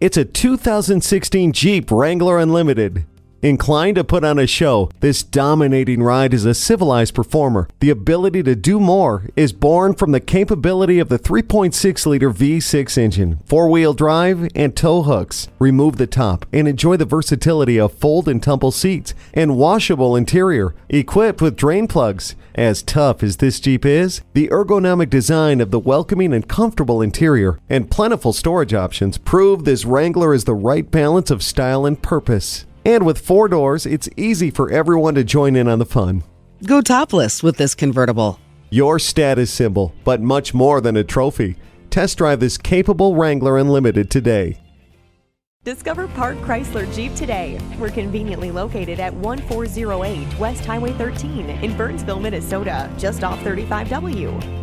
It's a 2016 Jeep Wrangler Unlimited. Inclined to put on a show, this dominating ride is a civilized performer. The ability to do more is born from the capability of the 3.6-liter V6 engine, four-wheel drive, and tow hooks. Remove the top and enjoy the versatility of fold-and-tumble seats and washable interior, equipped with drain plugs. As tough as this Jeep is, the ergonomic design of the welcoming and comfortable interior and plentiful storage options prove this Wrangler is the right balance of style and purpose. And with four doors, it's easy for everyone to join in on the fun. Go topless with this convertible. Your status symbol, but much more than a trophy. Test drive this capable Wrangler Unlimited today. Discover Park Chrysler Jeep today. We're conveniently located at 1408 West Highway 13 in Burnsville, Minnesota, just off 35W.